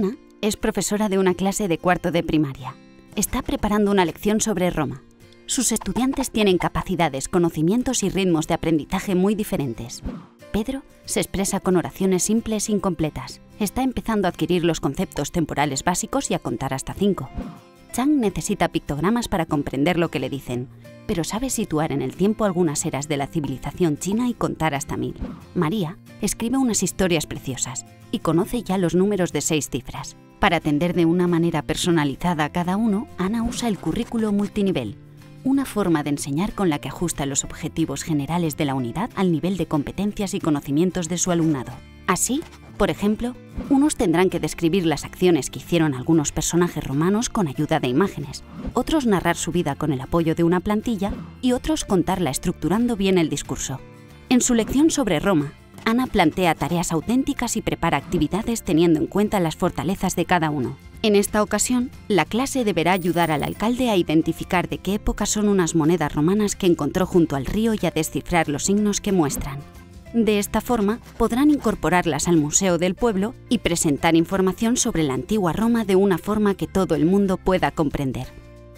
Ana es profesora de una clase de cuarto de primaria. Está preparando una lección sobre Roma. Sus estudiantes tienen capacidades, conocimientos y ritmos de aprendizaje muy diferentes. Pedro se expresa con oraciones simples e incompletas. Está empezando a adquirir los conceptos temporales básicos y a contar hasta 5. Chang necesita pictogramas para comprender lo que le dicen, pero sabe situar en el tiempo algunas eras de la civilización china y contar hasta 1000. María escribe unas historias preciosas y conoce ya los números de 6 cifras. Para atender de una manera personalizada a cada uno, Ana usa el currículo multinivel, una forma de enseñar con la que ajusta los objetivos generales de la unidad al nivel de competencias y conocimientos de su alumnado. Así, por ejemplo, unos tendrán que describir las acciones que hicieron algunos personajes romanos con ayuda de imágenes, otros narrar su vida con el apoyo de una plantilla y otros contarla estructurando bien el discurso. En su lección sobre Roma, Ana plantea tareas auténticas y prepara actividades teniendo en cuenta las fortalezas de cada uno. En esta ocasión, la clase deberá ayudar al alcalde a identificar de qué época son unas monedas romanas que encontró junto al río y a descifrar los signos que muestran. De esta forma, podrán incorporarlas al Museo del Pueblo y presentar información sobre la antigua Roma de una forma que todo el mundo pueda comprender.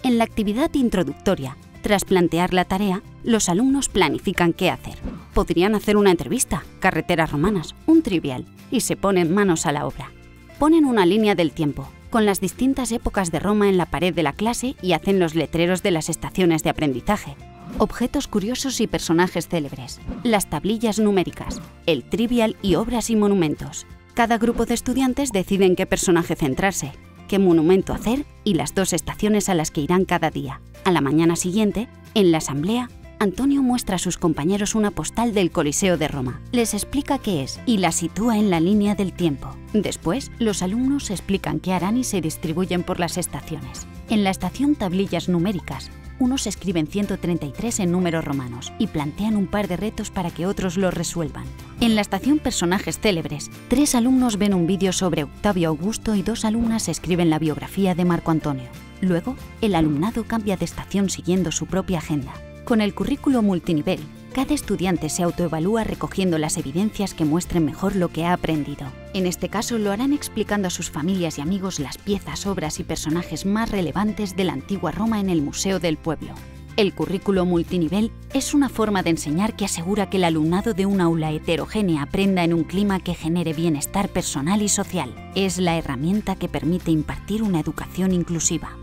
En la actividad introductoria, tras plantear la tarea, los alumnos planifican qué hacer. Podrían hacer una entrevista, carreteras romanas, un trivial, y se ponen manos a la obra. Ponen una línea del tiempo, con las distintas épocas de Roma en la pared de la clase y hacen los letreros de las estaciones de aprendizaje, objetos curiosos y personajes célebres, las tablillas numéricas, el trivial y obras y monumentos. Cada grupo de estudiantes decide en qué personaje centrarse, qué monumento hacer y las 2 estaciones a las que irán cada día. A la mañana siguiente, en la asamblea, Antonio muestra a sus compañeros una postal del Coliseo de Roma, les explica qué es y la sitúa en la línea del tiempo. Después, los alumnos explican qué harán y se distribuyen por las estaciones. En la estación tablillas numéricas, unos escriben 133 en números romanos y plantean un par de retos para que otros los resuelvan. En la estación personajes célebres, 3 alumnos ven un vídeo sobre Octavio Augusto y 2 alumnas escriben la biografía de Marco Antonio. Luego, el alumnado cambia de estación siguiendo su propia agenda. Con el currículo multinivel, cada estudiante se autoevalúa recogiendo las evidencias que muestren mejor lo que ha aprendido. En este caso, lo harán explicando a sus familias y amigos las piezas, obras y personajes más relevantes de la antigua Roma en el Museo del Pueblo. El currículo multinivel es una forma de enseñar que asegura que el alumnado de una aula heterogénea aprenda en un clima que genere bienestar personal y social. Es la herramienta que permite impartir una educación inclusiva.